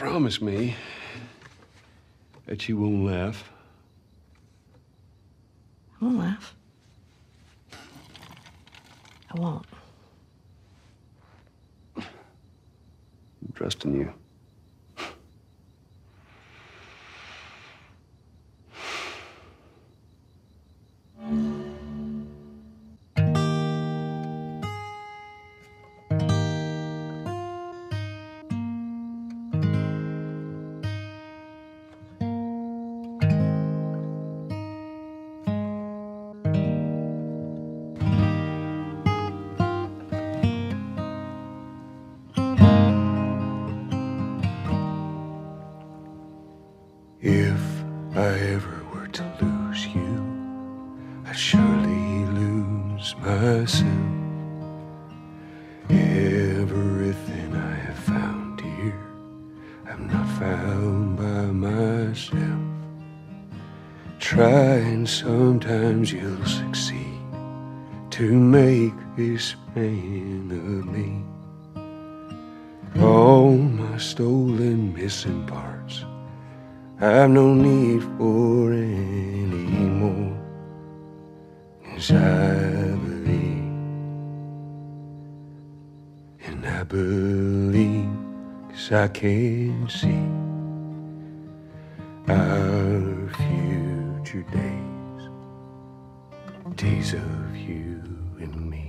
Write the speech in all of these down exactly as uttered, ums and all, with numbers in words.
Promise me that you won't laugh. I won't laugh. I won't. I'm trusting you. If I ever were to lose you, I'd surely lose myself. Everything I have found here, I'm not found by myself. Trying sometimes you'll succeed to make this man of me. All my stolen missing parts, I've no need for any more, 'cause I believe, and I believe 'cause I can see our future days, days of you and me.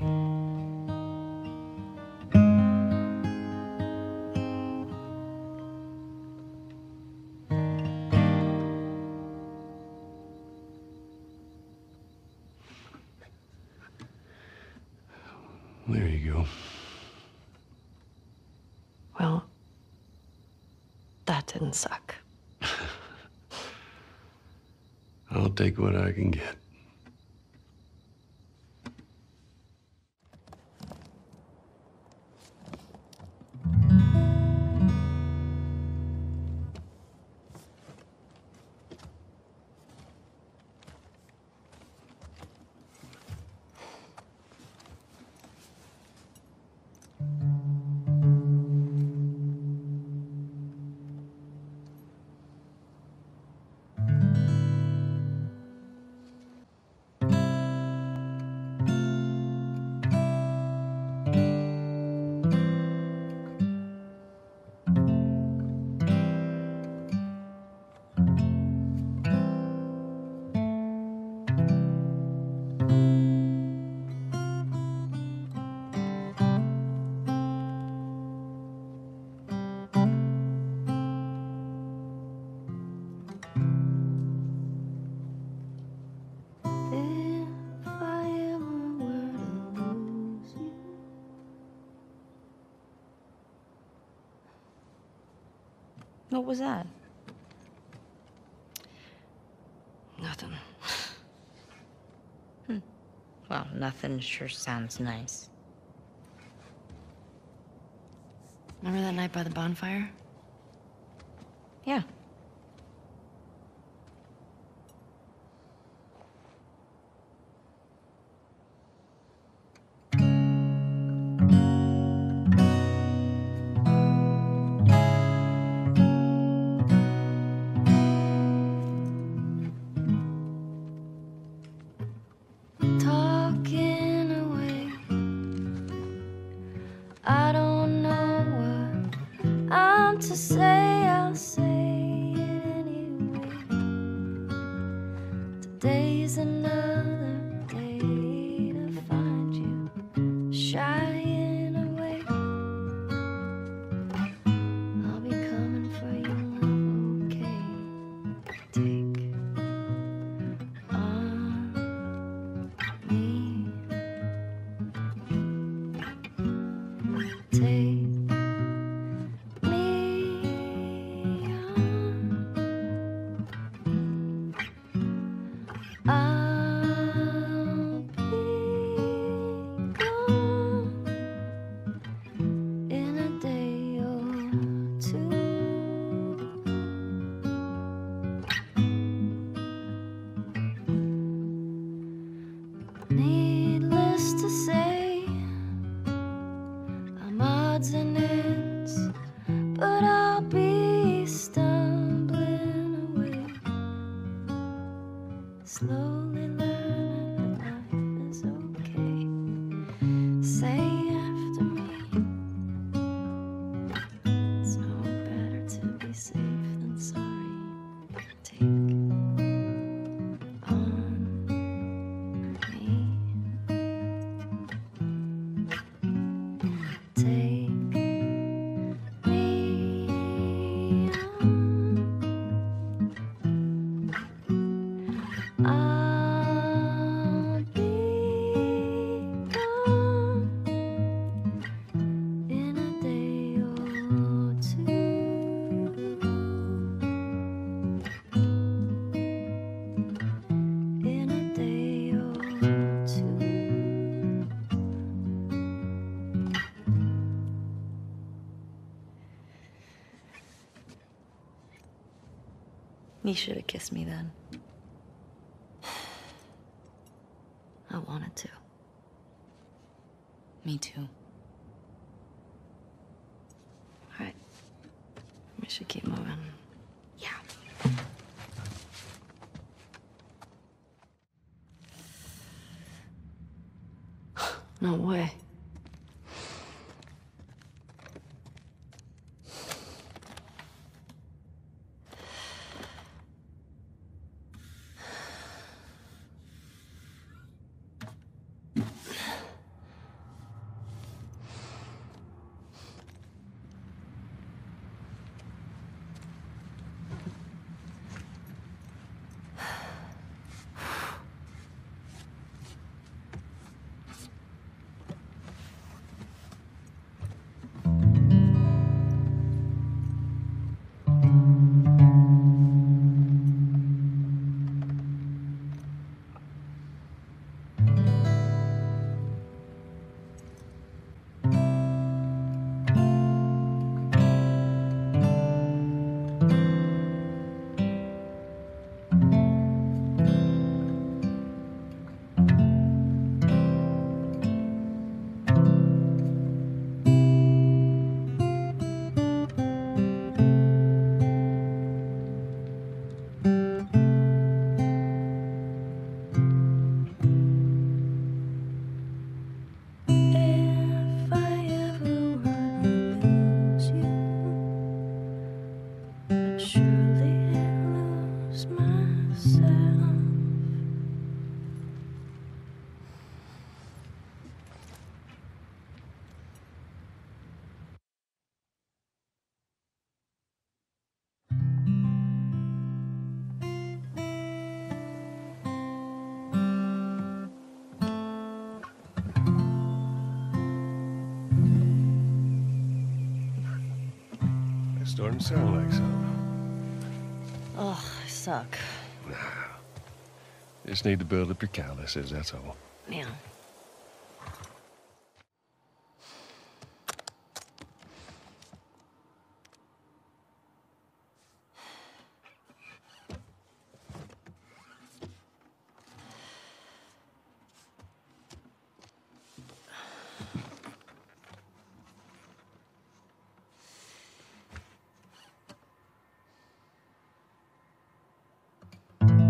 There you go. Well, that didn't suck. I'll take what I can get. What was that? Nothing. hmm. Well, nothing sure sounds nice. Remember that night by the bonfire? Yeah. To say, I'll say it anyway. Today's another day to find you shying away. I'll be coming for you, okay? Take on me. Take. Needless to say, I'm odds and ends, but I'll be You should have kissed me then. I wanted to. Me too. All right. We should keep moving. Yeah. No way. Starting to sound like something. Oh, I suck. Nah. Just need to build up your calluses, that's all. Yeah. Thank you.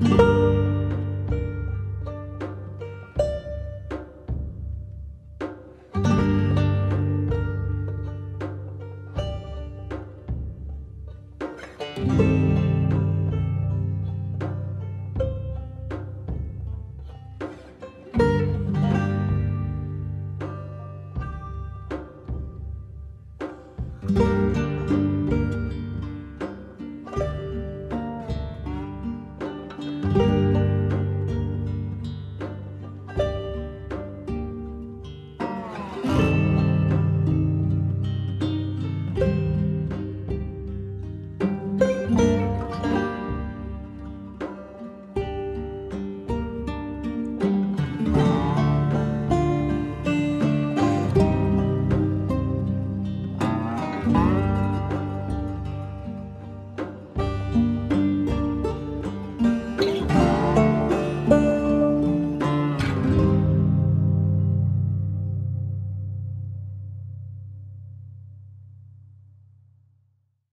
Thank you.